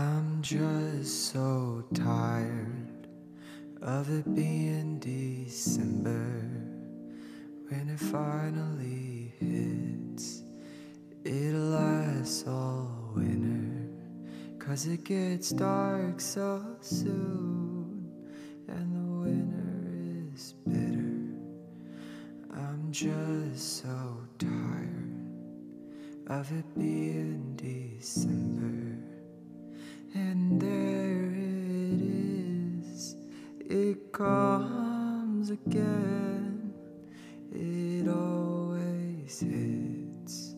I'm just so tired of it being December. When it finally hits, it'll last all winter, 'cause it gets dark so soon and the winter is bitter. I'm just so tired of it being December. And there it is, it comes again. It always hits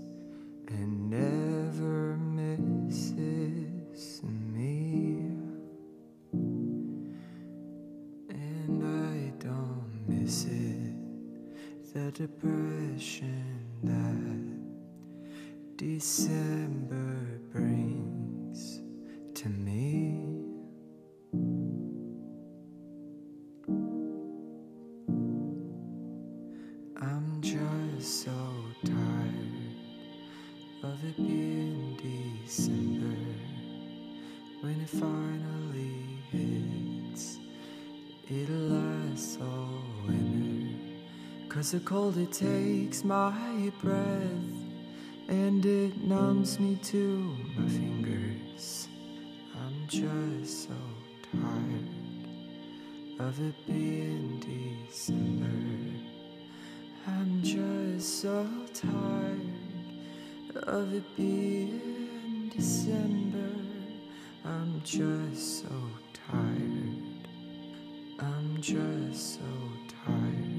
and never misses me. And I don't miss it, the depression that December brings to me. I'm just so tired of it being December. When it finally hits, it'll last all winter, 'cause the cold, it takes my breath and it numbs me to my fingers. I'm just so tired of it being December. I'm just so tired of it being December. I'm just so tired. I'm just so tired.